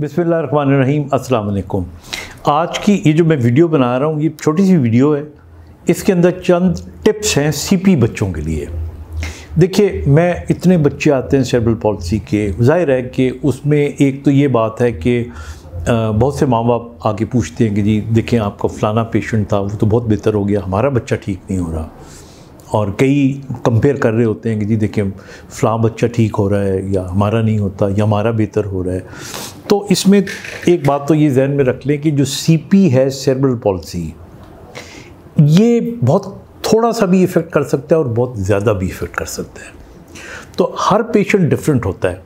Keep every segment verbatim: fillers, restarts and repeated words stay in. बिस्मिल्लाहिर्रहमानिर्रहीम, अस्सलाम वालेकुम। आज की ये जो मैं वीडियो बना रहा हूँ ये छोटी सी वीडियो है, इसके अंदर चंद टिप्स हैं सीपी बच्चों के लिए। देखिए, मैं इतने बच्चे आते हैं सेरेब्रल पॉलिसी के, जाहिर है कि उसमें एक तो ये बात है कि बहुत से माँ बाप आके पूछते हैं कि जी देखें आपका फ़लाना पेशेंट था वो तो बहुत बेहतर हो गया, हमारा बच्चा ठीक नहीं हो रहा। और कई कंपेयर कर रहे होते हैं कि जी देखिए फ़लाँ बच्चा ठीक हो रहा है या हमारा नहीं होता या हमारा बेहतर हो रहा है। तो इसमें एक बात तो ये जहन में रख लें कि जो सीपी है सेरेब्रल पॉलिसी, ये बहुत थोड़ा सा भी इफ़ेक्ट कर सकता है और बहुत ज़्यादा भी इफ़ेक्ट कर सकता है। तो हर पेशेंट डिफरेंट होता है,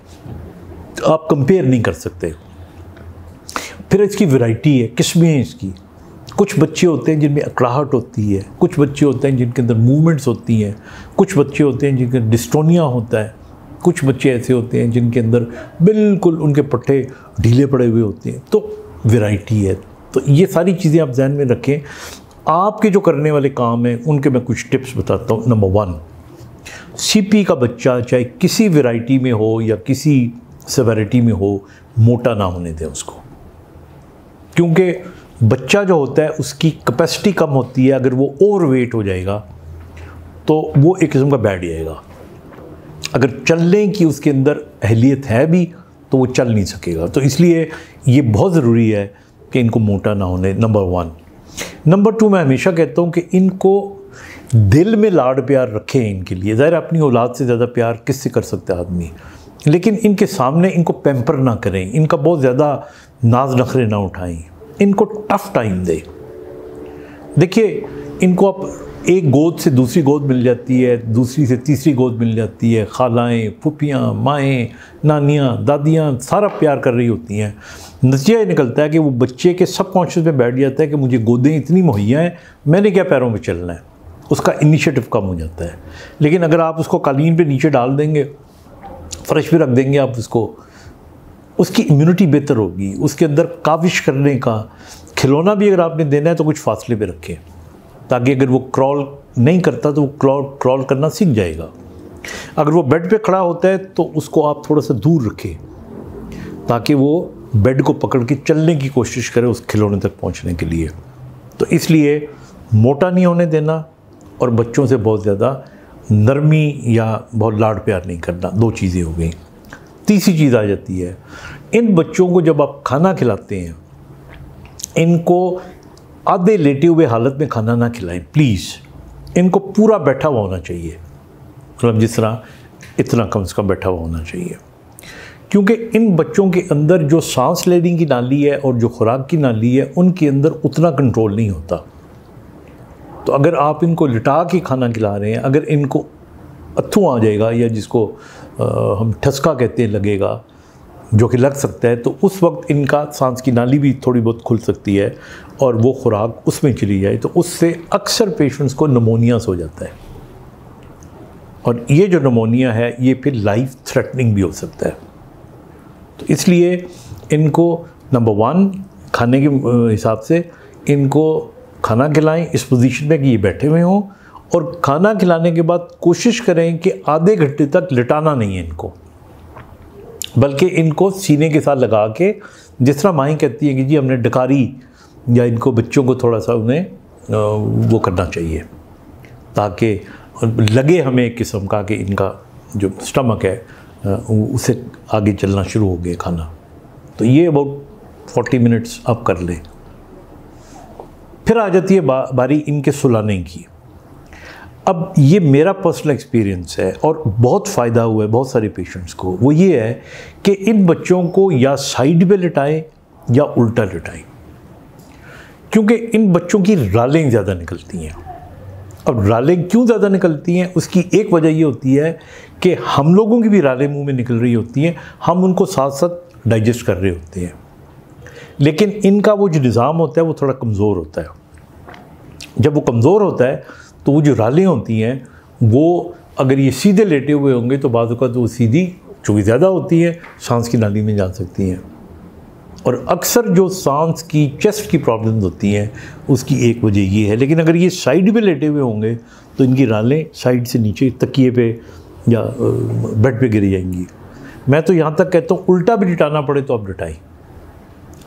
आप कंपेयर नहीं कर सकते। फिर इसकी वैरायटी है, किस्में हैं इसकी। कुछ बच्चे होते हैं जिनमें अकड़ाहट होती है, कुछ बच्चे होते हैं जिनके अंदर मूवमेंट्स होती हैं, कुछ बच्चे होते हैं जिनके डिस्टोनिया होता है, कुछ बच्चे ऐसे होते हैं जिनके अंदर बिल्कुल उनके पट्टे ढीले पड़े हुए होते हैं। तो वैरायटी है। तो ये सारी चीज़ें आप जहन में रखें। आपके जो करने वाले काम हैं उनके मैं कुछ टिप्स बताता हूँ। नंबर वन, सीपी का बच्चा चाहे किसी वैरायटी में हो या किसी सेवेरिटी में हो, मोटा ना होने दें उसको, क्योंकि बच्चा जो होता है उसकी कैपेसिटी कम होती है। अगर वो ओवरवेट हो जाएगा तो वो एक किस्म का बैठ जाएगा। अगर चलने की उसके अंदर अहलियत है भी तो वो चल नहीं सकेगा। तो इसलिए ये बहुत ज़रूरी है कि इनको मोटा ना होने, नंबर वन। नंबर टू, मैं हमेशा कहता हूँ कि इनको दिल में लाड़ प्यार रखें इनके लिए। ज़ाहिर अपनी औलाद से ज़्यादा प्यार किससे कर सकता है आदमी, लेकिन इनके सामने इनको पैम्पर ना करें, इनका बहुत ज़्यादा नाज नखरे ना उठाएं, इनको टफ़ टाइम दें। देखिए, इनको आप एक गोद से दूसरी गोद मिल जाती है, दूसरी से तीसरी गोद मिल जाती है, खालाएँ, फुफियाँ, माएँ, नानियाँ, दादियाँ सारा प्यार कर रही होती हैं। नतीजा ये निकलता है कि वो बच्चे के सब कॉन्शियस में बैठ जाता है कि मुझे गोदें इतनी मुहैया हैं, मैंने क्या पैरों में चलना है। उसका इनिशिएटिव कम हो जाता है। लेकिन अगर आप उसको कालीन पर नीचे डाल देंगे, फ्रेश भी रख देंगे आप उसको, उसकी इम्यूनिटी बेहतर होगी। उसके अंदर काविश करने का, खिलौना भी अगर आपने देना है तो कुछ फासले पे रखें, ताकि अगर वो क्रॉल नहीं करता तो वो क्रॉल क्रॉल करना सीख जाएगा। अगर वो बेड पे खड़ा होता है तो उसको आप थोड़ा सा दूर रखें, ताकि वो बेड को पकड़ के चलने की कोशिश करे उस खिलौने तक पहुँचने के लिए। तो इसलिए मोटा नहीं होने देना और बच्चों से बहुत ज़्यादा नरमी या बहुत लाड़ प्यार नहीं करना, दो चीज़ें हो गई। तीसरी चीज़ आ जाती है, इन बच्चों को जब आप खाना खिलाते हैं, इनको आधे लेटे हुए हालत में खाना ना खिलाएं प्लीज़। इनको पूरा बैठा हुआ होना चाहिए, मतलब जिस तरह इतना कम से कम बैठा हुआ होना चाहिए, क्योंकि इन बच्चों के अंदर जो सांस लेने की नाली है और जो खुराक की नाली है उनके अंदर उतना कंट्रोल नहीं होता। तो अगर आप इनको लिटा के खाना खिला रहे हैं, अगर इनको अत्थू आ जाएगा या जिसको आ, हम ठसका कहते हैं लगेगा, जो कि लग सकता है, तो उस वक्त इनका सांस की नाली भी थोड़ी बहुत खुल सकती है और वो खुराक उसमें चली जाए, तो उससे अक्सर पेशेंट्स को निमोनिया हो जाता है। और ये जो निमोनिया है ये फिर लाइफ थ्रेटनिंग भी हो सकता है। तो इसलिए इनको नंबर वन, खाने के हिसाब से इनको खाना खिलाएं इस पोजीशन में कि ये बैठे हुए हों, और खाना खिलाने के बाद कोशिश करें कि आधे घंटे तक लिटाना नहीं है इनको, बल्कि इनको सीने के साथ लगा के, जिस तरह माँ कहती है कि जी हमने डकारी, या इनको बच्चों को थोड़ा सा उन्हें वो करना चाहिए ताकि लगे हमें एक किस्म का कि इनका जो स्टमक है उसे आगे चलना शुरू हो गया खाना। तो ये अबाउट फोर्टी मिनट्स आप कर लें। फिर आ जाती है बा, बारी इनके सुलाने की। अब ये मेरा पर्सनल एक्सपीरियंस है और बहुत फ़ायदा हुआ है बहुत सारे पेशेंट्स को, वो ये है कि इन बच्चों को या साइड पे लिटाएं या उल्टा लिटाएं, क्योंकि इन बच्चों की रालें ज़्यादा निकलती हैं। अब रालें क्यों ज़्यादा निकलती हैं, उसकी एक वजह ये होती है कि हम लोगों की भी रालें मुँह में निकल रही होती हैं, हम उनको साथ साथ डाइजेस्ट कर रहे होते हैं, लेकिन इनका वो जो निज़ाम होता है वो थोड़ा कमज़ोर होता है। जब वो कमज़ोर होता है तो वो जो रालें होती हैं वो, अगर ये सीधे लेटे हुए होंगे तो बाज़ औक़ात वो सीधी चूँकि ज़्यादा होती है सांस की नाली में जा सकती हैं। और अक्सर जो सांस की, चेस्ट की प्रॉब्लम्स होती हैं उसकी एक वजह ये है। लेकिन अगर ये साइड पे लेटे हुए होंगे तो इनकी रालें साइड से नीचे तकिए पे या बेड पर गिर जाएंगी। मैं तो यहाँ तक कहता हूँ उल्टा भी लिटाना पड़े तो आप लिटाएँ,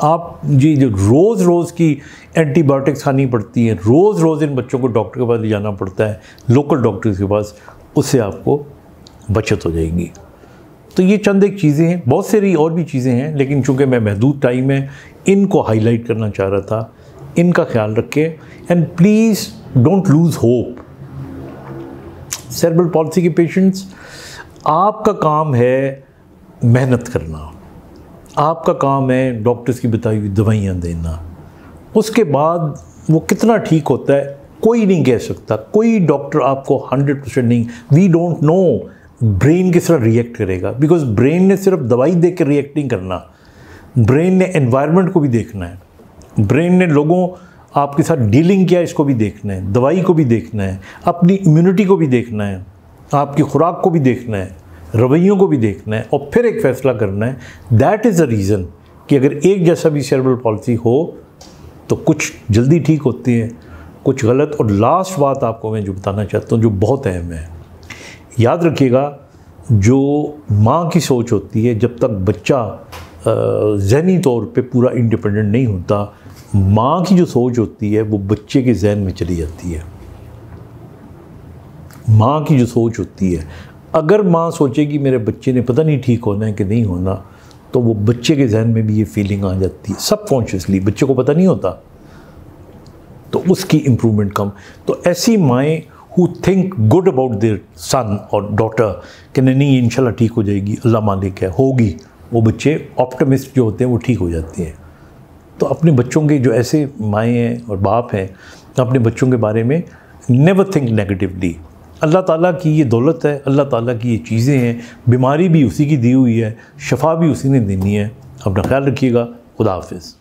आप जी जो रोज़ रोज़ की एंटीबायोटिक्स खानी पड़ती हैं, रोज़ रोज़ इन बच्चों को डॉक्टर के पास ले जाना पड़ता है, लोकल डॉक्टर्स के पास, उससे आपको बचत हो जाएगी। तो ये चंद एक चीज़ें हैं, बहुत सारी और भी चीज़ें हैं, लेकिन चूँकि मैं महदूद टाइम है इनको हाईलाइट करना चाह रहा था। इनका ख्याल रखें and please don't lose hope. Cerebral palsy के पेशेंट्स, आपका काम है मेहनत करना, आपका काम है डॉक्टर्स की बताई हुई दवाइयाँ देना। उसके बाद वो कितना ठीक होता है कोई नहीं कह सकता, कोई डॉक्टर आपको हंड्रेड परसेंट नहीं, वी डोंट नो ब्रेन किस तरह रिएक्ट करेगा, बिकॉज ब्रेन ने सिर्फ दवाई दे कर रिएक्ट नहीं करना, ब्रेन ने एनवायरनमेंट को भी देखना है, ब्रेन ने लोगों आपके साथ डीलिंग किया इसको भी देखना है, दवाई को भी देखना है, अपनी इम्यूनिटी को भी देखना है, आपकी खुराक को भी देखना है, रवैयों को भी देखना है, और फिर एक फ़ैसला करना है। दैट इज़ द रीज़न कि अगर एक जैसा भी सेरेब्रल पॉलिसी हो तो कुछ जल्दी ठीक होती है, कुछ गलत। और लास्ट बात आपको मैं जो बताना चाहता हूँ जो बहुत अहम है, याद रखिएगा जो माँ की सोच होती है, जब तक बच्चा जहनी तौर पे पूरा इंडिपेंडेंट नहीं होता, माँ की जो सोच होती है वो बच्चे के जहन में चली जाती है। माँ की जो सोच होती है, अगर माँ सोचेगी मेरे बच्चे ने पता नहीं ठीक होना है कि नहीं होना, तो वो बच्चे के जहन में भी ये फीलिंग आ जाती है सबकॉन्शियसली, बच्चे को पता नहीं होता, तो उसकी इम्प्रूवमेंट कम। तो ऐसी माएँ who think good about their son और डॉटर कि नहीं इंशाल्लाह ठीक हो जाएगी, अल्लाह मालिक है, होगी, वो बच्चे ऑप्टिमिस्ट जो होते हैं वो ठीक हो जाते हैं। तो अपने बच्चों के जो ऐसे माएँ हैं और बाप हैं, तो अपने बच्चों के बारे में नेवर थिंक नेगेटिवली। अल्लाह ताला की ये दौलत है, अल्लाह ताला की ये चीज़ें हैं, बीमारी भी उसी की दी हुई है, शफा भी उसी ने देनी है। अपना ख्याल रखिएगा, खुदा हाफिज़।